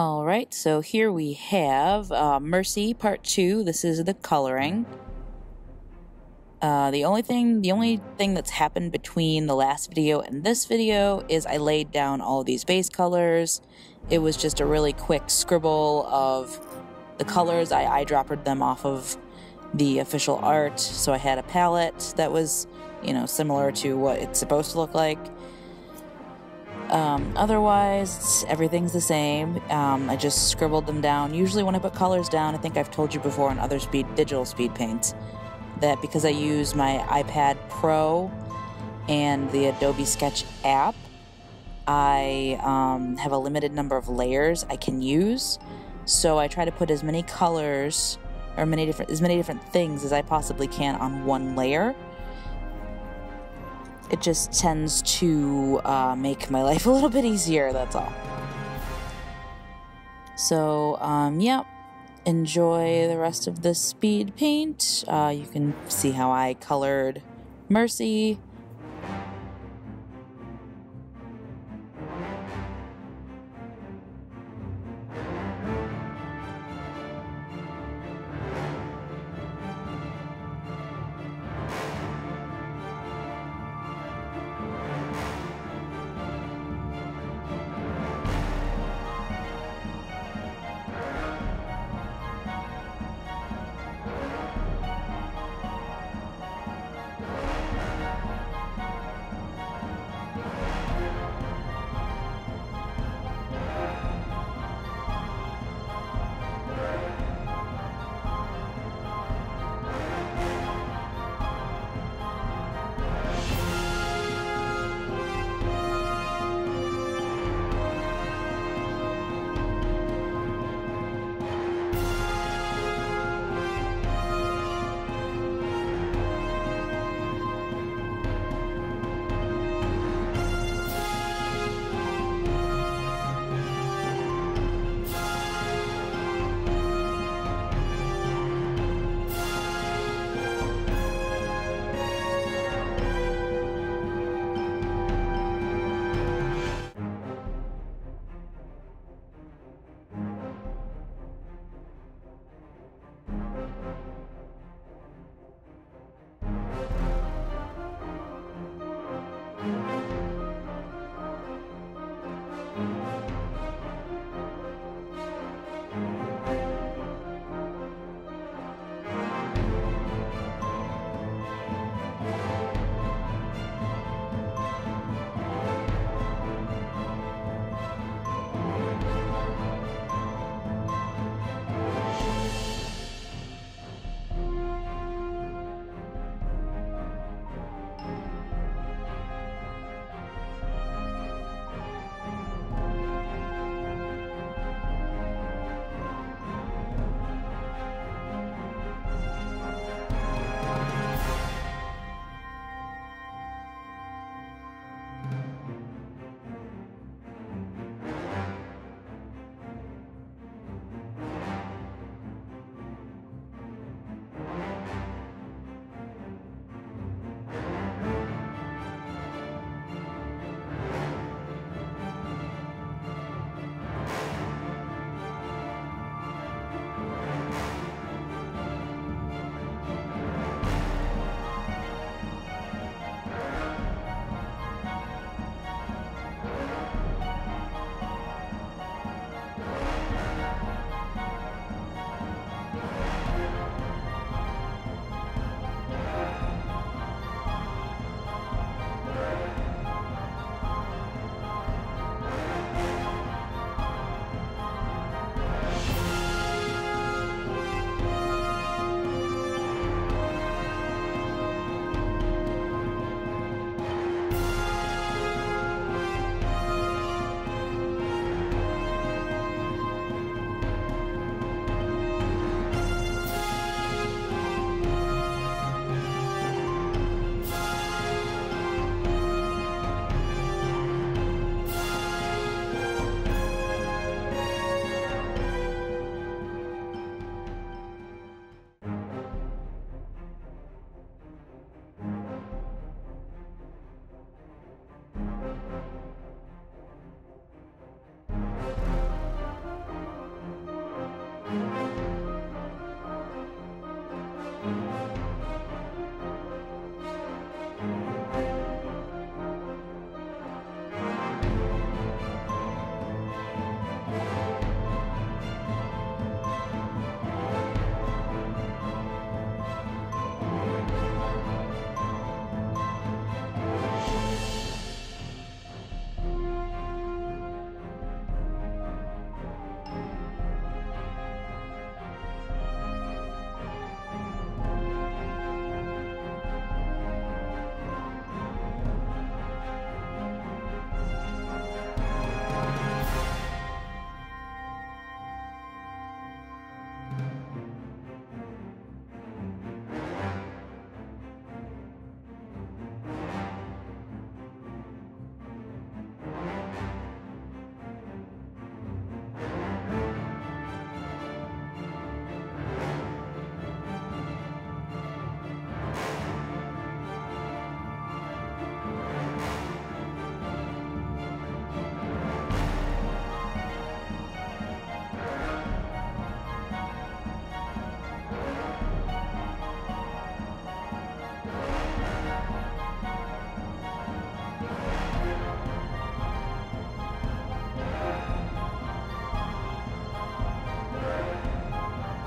All right, so here we have Mercy Part 2. This is the coloring. The only thing that's happened between the last video and this video is I laid down all these base colors. It was just a really quick scribble of the colors. I eyedroppered them off of the official art, so I had a palette that was, you know, similar to what it's supposed to look like. Otherwise, everything's the same. I just scribbled them down. Usually when I put colors down, I think I've told you before in other digital speed paints, that because I use my iPad Pro and the Adobe Sketch app, I have a limited number of layers I can use. So I try to put as many colors or as many different things as I possibly can on one layer. It just tends to make my life a little bit easier, that's all. So, yeah. Enjoy the rest of this speed paint. You can see how I colored Mercy.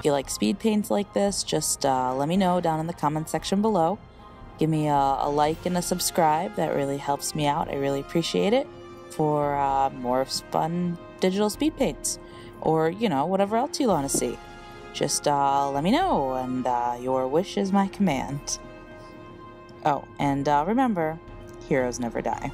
If you like speed paints like this, just let me know down in the comment section below. Give me a like and a subscribe. That really helps me out. I really appreciate it for more fun digital speed paints, or you know, whatever else you want to see. Just let me know, and your wish is my command. Oh, and remember, heroes never die.